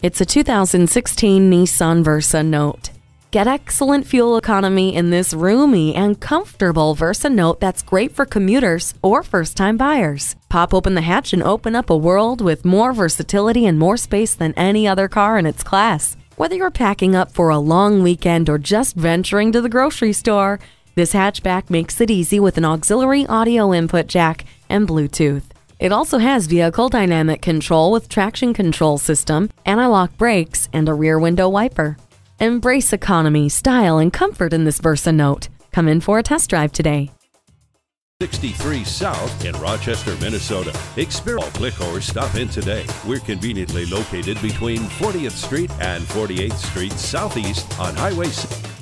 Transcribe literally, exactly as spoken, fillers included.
It's a two thousand sixteen Nissan Versa Note. Get excellent fuel economy in this roomy and comfortable Versa Note that's great for commuters or first-time buyers. Pop open the hatch and open up a world with more versatility and more space than any other car in its class. Whether you're packing up for a long weekend or just venturing to the grocery store, this hatchback makes it easy with an auxiliary audio input jack and Bluetooth. It also has vehicle dynamic control with traction control system, anti-lock brakes, and a rear window wiper. Embrace economy, style, and comfort in this Versa Note. Come in for a test drive today. sixty-three South in Rochester, Minnesota. Experimental, click or stop in today. We're conveniently located between fortieth Street and forty-eighth Street Southeast on Highway six.